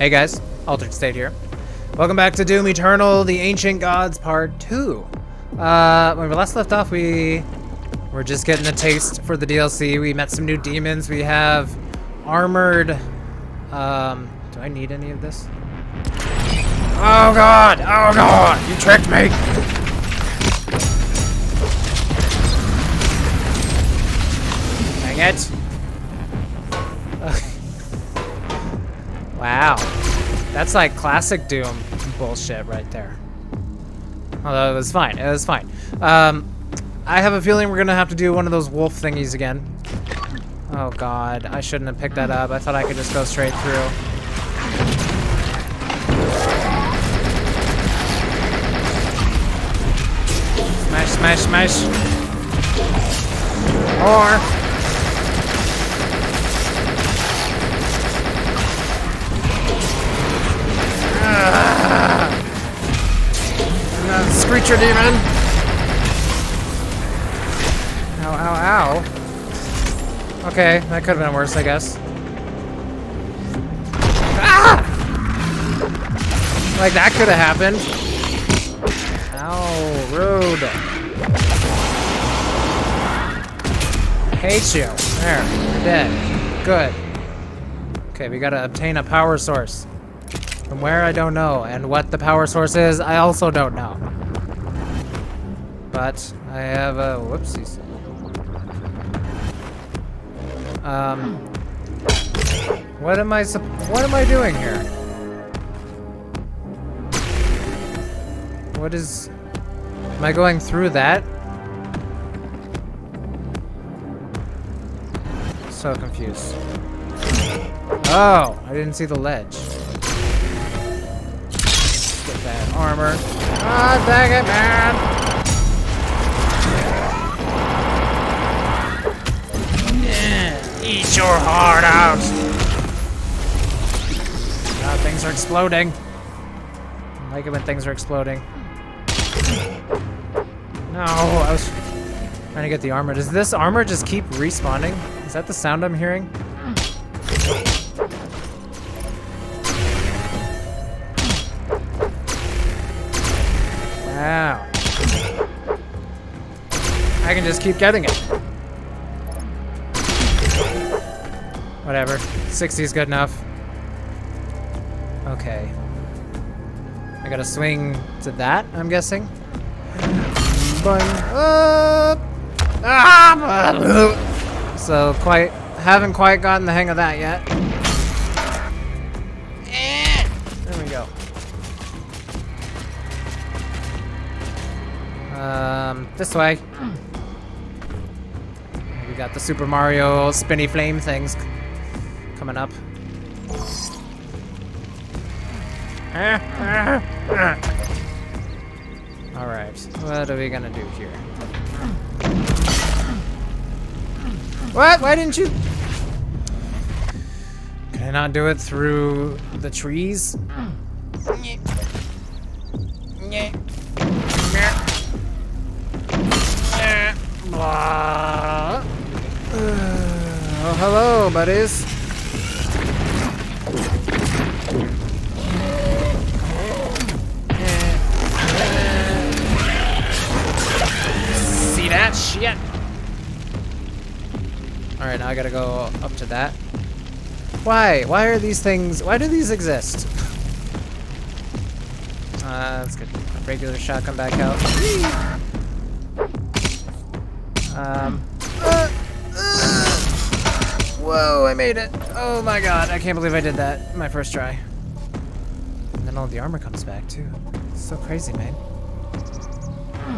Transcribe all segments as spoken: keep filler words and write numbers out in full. Hey guys, Altered State here. Welcome back to Doom Eternal, The Ancient Gods, Part two. Uh, when we last left off, we were just getting a taste for the D L C. We met some new demons. We have armored... Um, do I need any of this? Oh god! Oh god! You tricked me! Dang it! Wow. That's like classic Doom bullshit right there. Although it was fine. It was fine. Um, I have a feeling we're gonna have to do one of those wolf thingies again. Oh god, I shouldn't have picked that up. I thought I could just go straight through. Smash, smash, smash. Or... Uh, Screecher demon. Ow, ow, ow. Okay, that could have been worse, I guess. Ah! Like, that could have happened. Ow, rude. I hate you. There, you're dead. Good. Okay, we gotta obtain a power source. From where, I don't know, and what the power source is, I also don't know. But I have a whoopsies. Um, what am I? What am I doing here? What is? Am I going through that? So confused. Oh, I didn't see the ledge. That armor. Ah, dang it, man! Yeah. Eat your heart out! God, things are exploding. I like it when things are exploding. No, I was trying to get the armor. Does this armor just keep respawning? Is that the sound I'm hearing? Wow. I can just keep getting it. Whatever. sixty is good enough. Okay. I gotta swing to that, I'm guessing. So, quite... haven't quite gotten the hang of that yet. There we go. Um, this way. We got the Super Mario spinny flame things coming up. Alright, what are we gonna do here? What? Why didn't you? Can I not do it through the trees? Uh, oh, hello, buddies. See that shit? All right, now I gotta go up to that. Why? Why are these things? Why do these exist? Uh, let's get a regular shotgun back out. Um, uh, uh, whoa, I made it. Oh my god, I can't believe I did that. My first try. And then all the armor comes back, too. It's so crazy, man.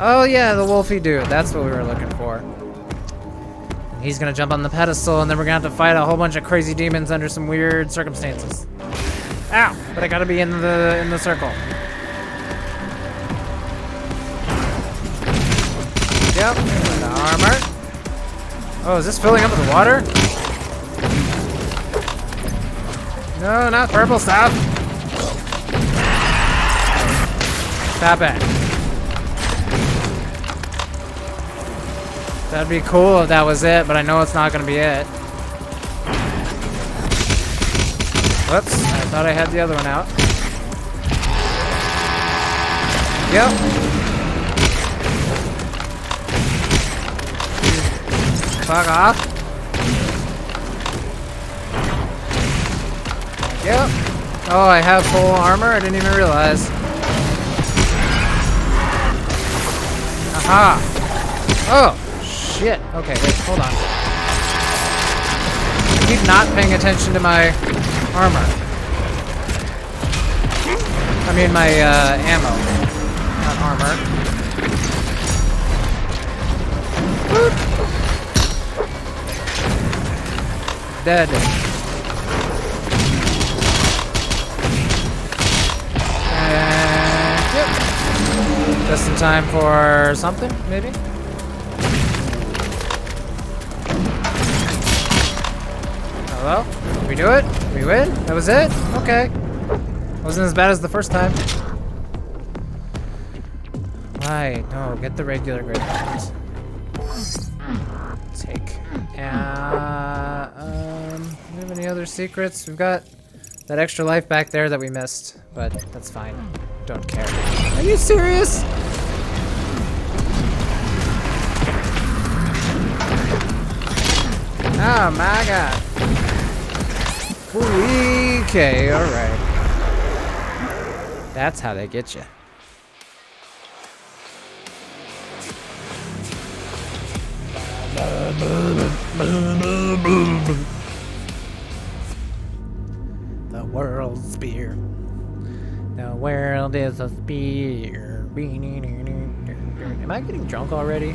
Oh yeah, the wolfy dude. That's what we were looking for. And he's gonna jump on the pedestal, and then we're gonna have to fight a whole bunch of crazy demons under some weird circumstances. Ow! But I gotta be in the, in the circle. Yep, and the armor. Oh, is this filling up with water? No, not purple stuff. Stop it. That'd be cool if that was it, but I know it's not gonna be it. Whoops, I thought I had the other one out. Yep. Fuck off. Yep. Oh, I have full armor? I didn't even realize. Aha! Oh, shit. Okay, wait, hold on. I keep not paying attention to my armor. I mean, my uh, ammo. Not armor. Boop. Dead. Just in time for something, maybe? Hello? Did we do it? Did we win? That was it? Okay. Wasn't as bad as the first time. Right. No, get the regular great ones. Take. Uh, um, do we have any other secrets? We've got that extra life back there that we missed, but that's fine. Don't care. Are you serious? Oh my god. Okay, alright. That's how they get you. The World Spear. The world is a spear. Am I getting drunk already?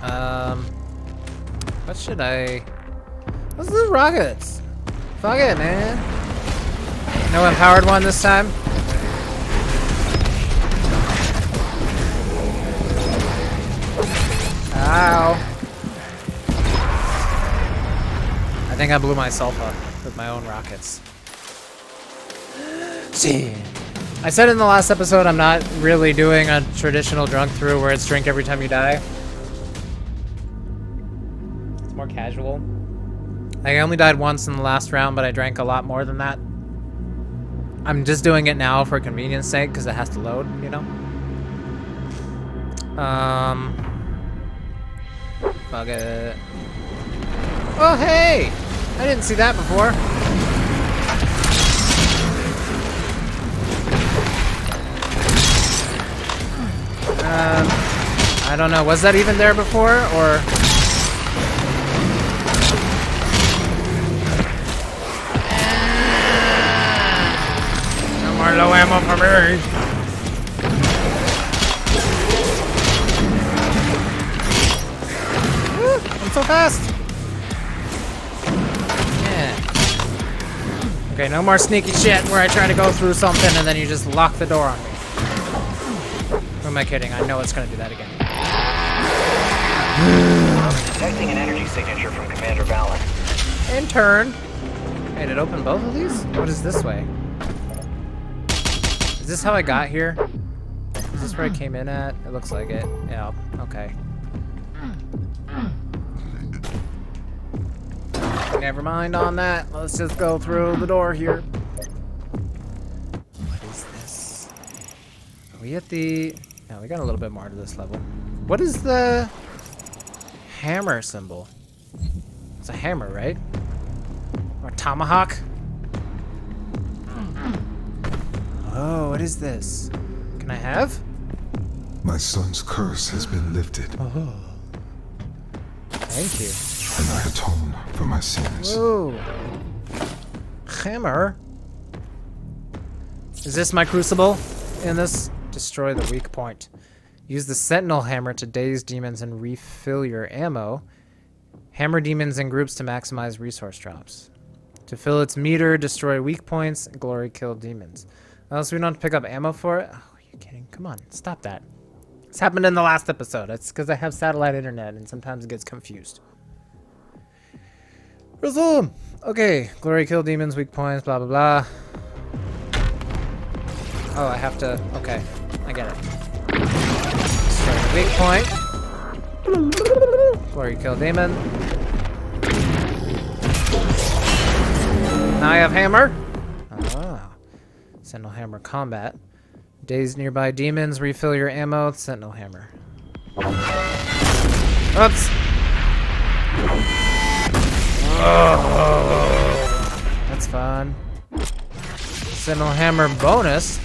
Um, what should I? What's this rockets? Fuck it, man. No empowered one this time. Ow! I think I blew myself up with my own rockets. I said in the last episode I'm not really doing a traditional drunk through where it's drink every time you die. It's more casual. I only died once in the last round, but I drank a lot more than that. I'm just doing it now for convenience sake because it has to load, you know? Um. Fuck it. Oh, hey! I didn't see that before. Um, I don't know, was that even there before, or? No more low ammo for me. Woo, I'm so fast. Yeah. Okay, no more sneaky shit where I try to go through something and then you just lock the door on me. Who am I kidding? I know it's gonna do that again. I'm detecting an energy signature from Commander Valen. In turn. Wait, it opened both of these? What is this way? Is this how I got here? Is this where I came in at? It looks like it. Yeah, okay. Never mind on that. Let's just go through the door here. What is this? Are we at the... Now we got a little bit more to this level. What is the hammer symbol? It's a hammer, right? Or tomahawk? Oh, what is this? Can I have? My son's curse has been lifted. Oh. Thank you. And I atone for my sins. Whoa. Hammer? Is this my crucible in this? Destroy the weak point. Use the Sentinel Hammer to daze demons and refill your ammo. Hammer demons in groups to maximize resource drops. To fill its meter, destroy weak points, glory kill demons. Unless we don't have to pick up ammo for it? Oh, are you kidding? Come on, stop that. This happened in the last episode. It's because I have satellite internet and sometimes it gets confused. Resume! Okay, glory kill demons, weak points, blah blah blah. Oh, I have to... Okay. I get it. Destroy the weak point. Glory kill demon. I have hammer. Ah. Sentinel hammer combat. Daze nearby demons. Refill your ammo. Sentinel hammer. Oops. Oh. That's fun. Sentinel hammer bonus.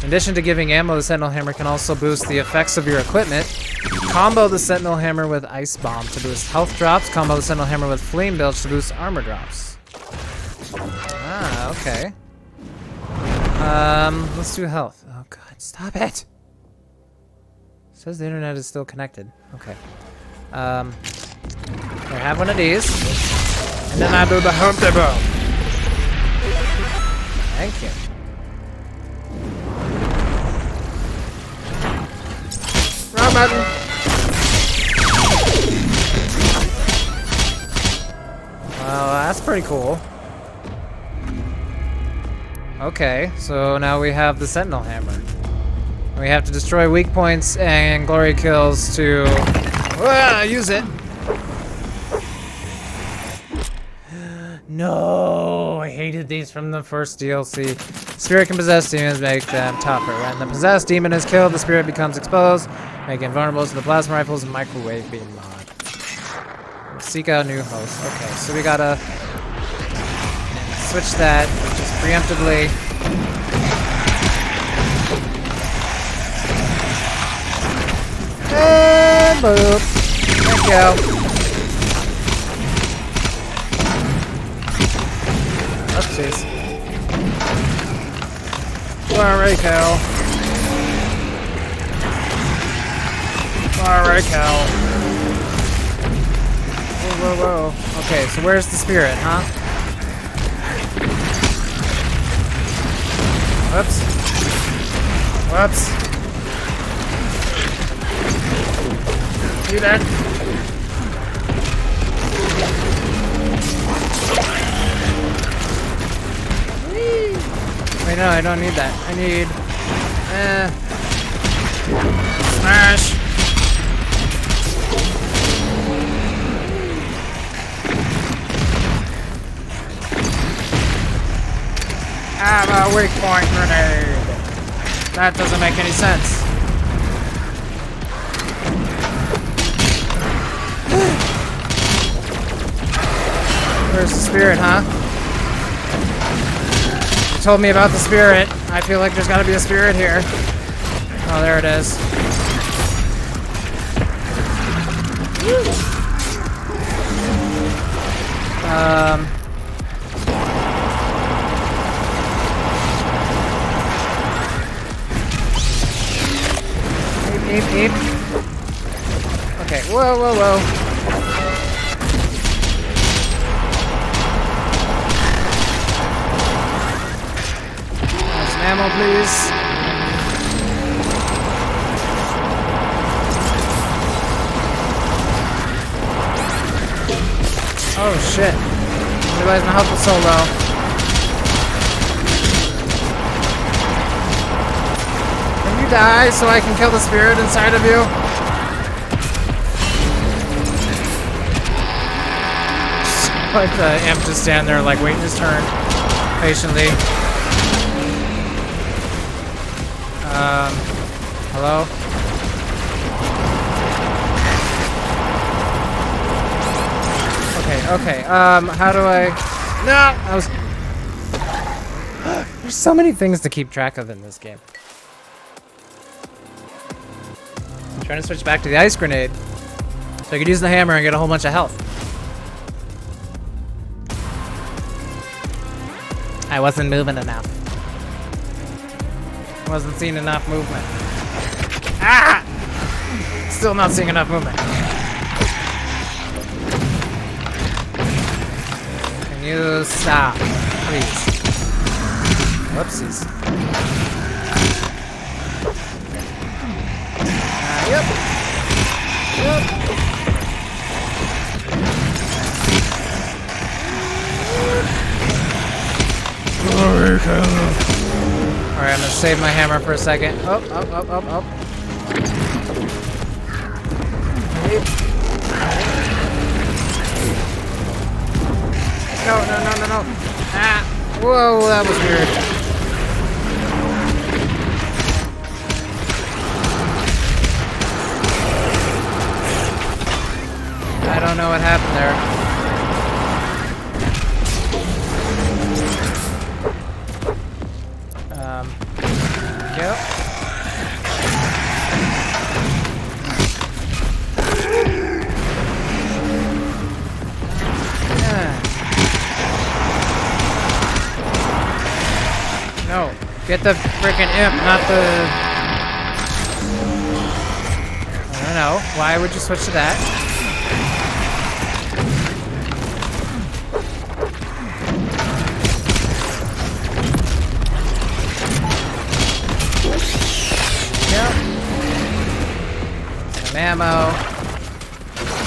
In addition to giving ammo, the Sentinel Hammer can also boost the effects of your equipment. Combo the Sentinel Hammer with Ice Bomb to boost health drops. Combo the Sentinel Hammer with Flame Bilge to boost armor drops. Ah, okay. Um, let's do health. Oh god, stop it! It says the internet is still connected. Okay. Um, I have one of these. And then I do the Humpty Bomb. Thank you. Wrong button. Well, that's pretty cool. Okay, so now we have the Sentinel Hammer. We have to destroy weak points and glory kills to uh, use it. No, I hated these from the first D L C. Spirit can possess demons, make them tougher. When the possessed demon is killed, the spirit becomes exposed, making vulnerable to the plasma rifles and microwave beam mod. Seek out new hosts. Okay, so we gotta switch that just preemptively. And boop. Thank you. Oopsies. Sorry, Cal. Sorry, Cal. Whoa, whoa, whoa. Okay, so where's the spirit, huh? Whoops. Whoops. You there? Wait, no, I don't need that. I need... Eh... Smash! Have a weak point grenade! That doesn't make any sense. Where's the spirit, huh? Told me about the spirit. I feel like there's gotta be a spirit here. Oh, there it is. Um. Eep, eep, eep. Okay, whoa, whoa, whoa. Ammo, please. Oh shit! I realized my health was so low. Can you die so I can kill the spirit inside of you? Like the imp just stand there, like waiting his turn, patiently. Um, hello? Okay, okay, um, how do I... No! I was... There's so many things to keep track of in this game. I'm trying to switch back to the ice grenade, so I could use the hammer and get a whole bunch of health. I wasn't moving enough. Wasn't seeing enough movement. Ah! Still not seeing enough movement. Can you stop, please? Whoopsies. Uh, yep. Yep. Oh, okay. Alright, I'm gonna save my hammer for a second. Oh, oh, oh, oh, oh. No, no, no, no, no. Ah! Whoa, that was weird. I don't know what happened there. Um. Yep. Yeah. No, get the frickin' imp, not the... I don't know, why would you switch to that? Yep. Some ammo.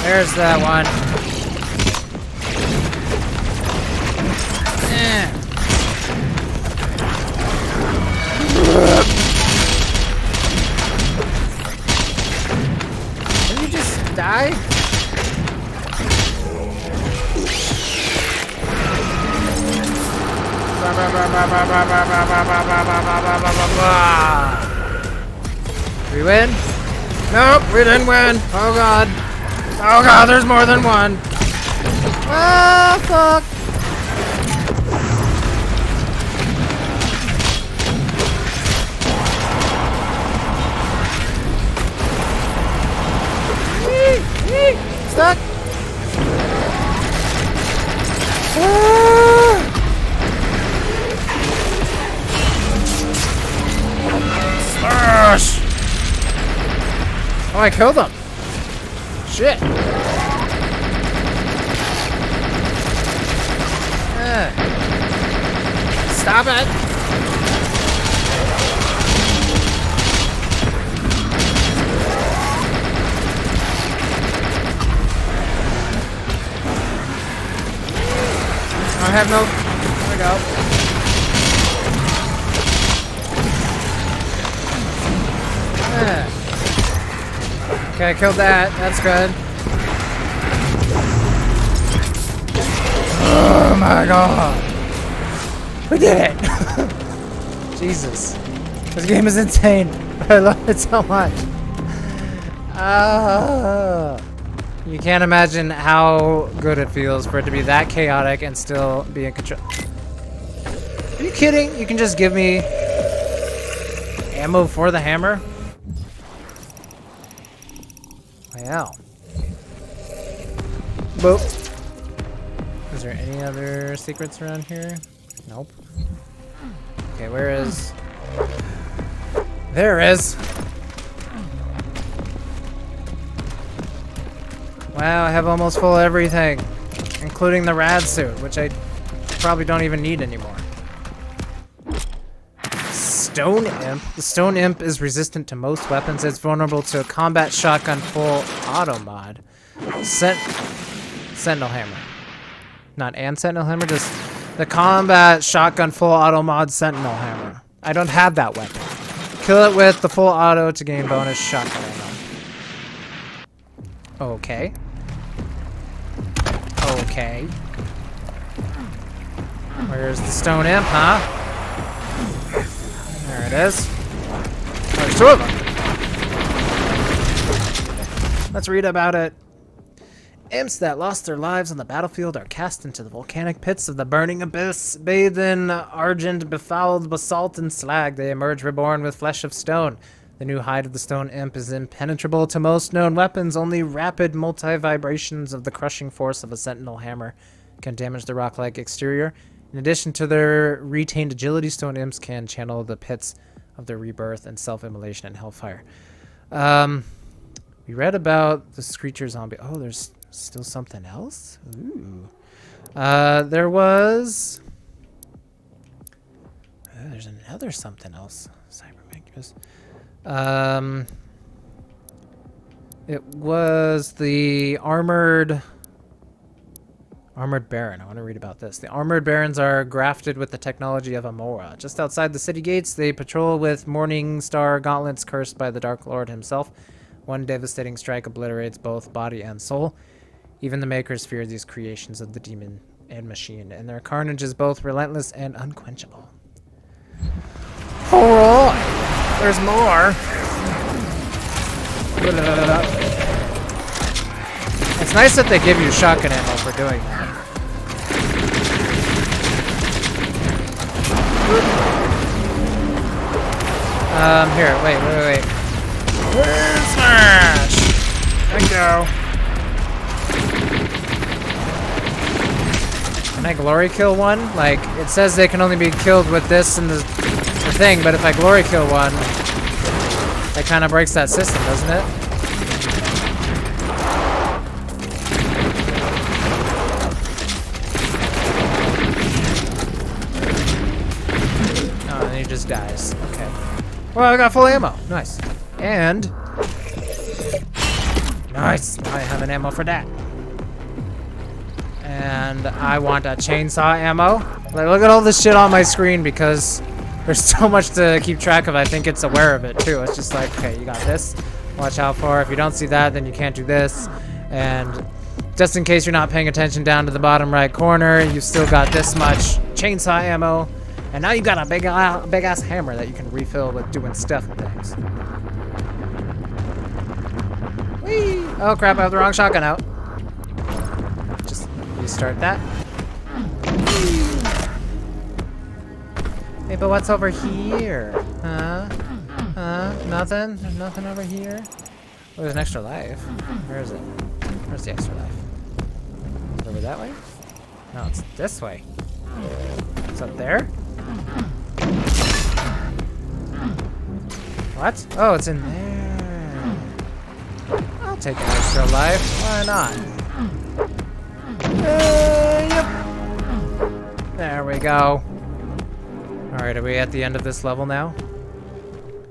There's that one. Eh. Can you just die? We win? Nope, we didn't win. Oh god. Oh god, there's more than one. Ah, fuck. Stuck. Ah. Smash! Oh, I killed them. Shit. Ah. Stop it. I have no... There we go. Yeah. Okay, I killed that. That's good. Oh my god. We did it! Jesus. This game is insane. I love it so much. Oh. You can't imagine how good it feels for it to be that chaotic and still be in control. Are you kidding? You can just give me ammo for the hammer? Wow. Boop. Is there any other secrets around here? Nope. Okay, where is... There is! Wow, I have almost full everything, including the rad suit, which I probably don't even need anymore. Stone Imp? The Stone Imp is resistant to most weapons. It's vulnerable to a combat shotgun full auto mod. Sent Sentinel Hammer. Not and Sentinel Hammer, just the combat shotgun full auto mod Sentinel Hammer. I don't have that weapon. Kill it with the full auto to gain bonus shotgun ammo. Okay. Okay. Where's the Stone Imp, huh? There it is. Oh, there's two of them. Let's read about it. Imps that lost their lives on the battlefield are cast into the volcanic pits of the burning abyss. Bathed in argent, befouled basalt and slag, they emerge reborn with flesh of stone. The new hide of the Stone Imp is impenetrable to most known weapons. Only rapid multi-vibrations of the crushing force of a Sentinel Hammer can damage the rock-like exterior. In addition to their retained agility, Stone Imps can channel the pits of their rebirth and self-immolation and hellfire. Um, we read about the Screecher Zombie. Oh, there's still something else? Ooh. Uh, there was... Oh, there's another something else. Cybermagnus. Um, it was the armored, armored baron. I want to read about this. The armored barons are grafted with the technology of Amora. Just outside the city gates, they patrol with Morning Star gauntlets cursed by the Dark Lord himself. One devastating strike obliterates both body and soul. Even the makers fear these creations of the demon and machine, and their carnage is both relentless and unquenchable. Alright! There's more! It's nice that they give you shotgun ammo for doing that. Um, here, wait, wait, wait. Smash! There you go. Can I glory kill one? Like, it says they can only be killed with this and the thing, but if I glory kill one, that kind of breaks that system, doesn't it? Oh, and he just dies. Okay. Well, I got full ammo. Nice. And... nice. Now I have an ammo for that. And I want a chainsaw ammo. Like, look at all this shit on my screen because... there's so much to keep track of, I think it's aware of it too. It's just like, okay, you got this, watch out for. If you don't see that, then you can't do this. And just in case you're not paying attention down to the bottom right corner, you've still got this much chainsaw ammo. And now you got a big, uh, big ass hammer that you can refill with doing stuff and things. Whee! Oh crap, I have the wrong shotgun out. Just restart that. Hey, but what's over here? Huh? Huh? Nothing? There's nothing over here? Oh, there's an extra life. Where is it? Where's the extra life? Is it over that way? No, it's this way. It's up there? What? Oh, it's in there. I'll take an extra life. Why not? Uh, yep. There we go. Alright, are we at the end of this level now?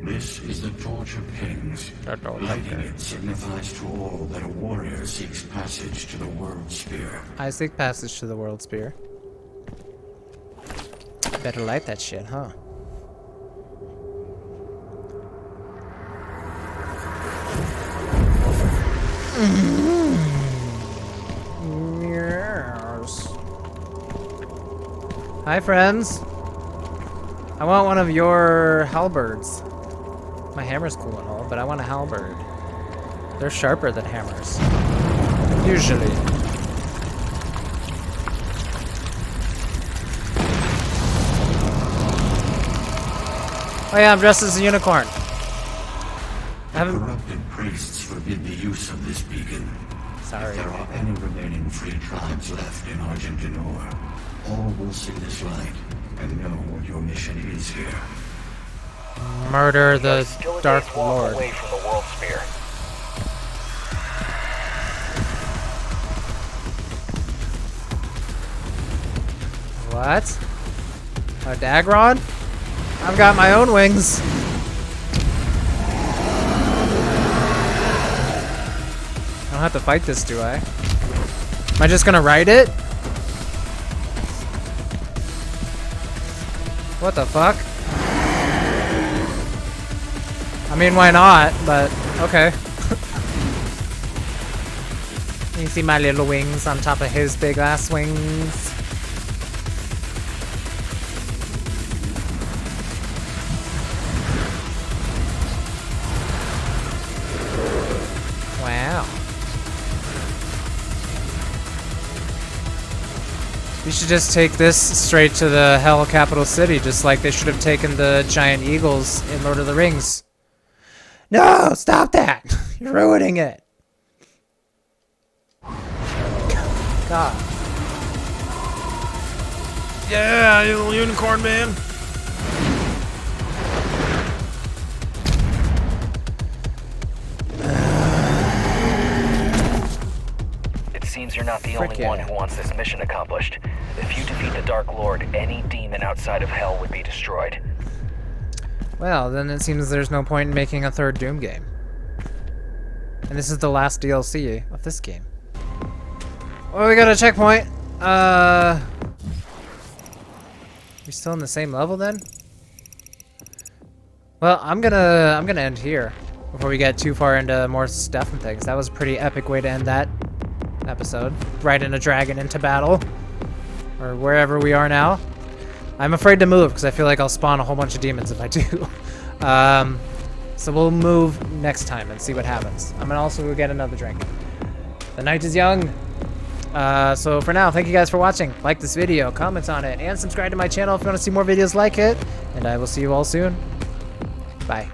This is the Torch of Kings. Lighting it signifies to all that a warrior seeks passage to the World Spear. I seek passage to the World Spear. Better light that shit, huh? Yes. Hi, friends. I want one of your halberds. My hammer's cool and all, but I want a halberd. They're sharper than hammers. Usually. Oh yeah, I'm dressed as a unicorn. I haven't... corrupted priests forbid the use of this beacon. Sorry. If there are any remaining free tribes left in Argentinore, all will see this light. And know what your mission is here. Murder the Dark Lord. Away from the World Spear. What? A Dagrod? I've got my own wings. I don't have to fight this, do I? Am I just gonna ride it? What the fuck? I mean, why not? But, okay. You see my little wings on top of his big ass wings. Wow. You should just take this straight to the Hell Capital City, just like they should have taken the giant eagles in Lord of the Rings. No! Stop that! You're ruining it! God. Yeah, you little unicorn man! Seems you're not the only yeah. one who wants this mission accomplished. If you defeat the Dark Lord, any demon outside of hell would be destroyed. Well, then it seems there's no point in making a third Doom game. And this is the last D L C of this game. Oh, we got a checkpoint. Uh, we still in the same level then? Well, I'm gonna I'm gonna end here before we get too far into more stuff and things. That was a pretty epic way to end that episode. Riding a dragon into battle. or wherever we are now. I'm afraid to move because I feel like I'll spawn a whole bunch of demons if I do. um, so we'll move next time and see what happens. I'm gonna also go get another drink. The night is young. Uh, so for now, thank you guys for watching. Like this video, comment on it, and subscribe to my channel if you want to see more videos like it. And I will see you all soon. Bye.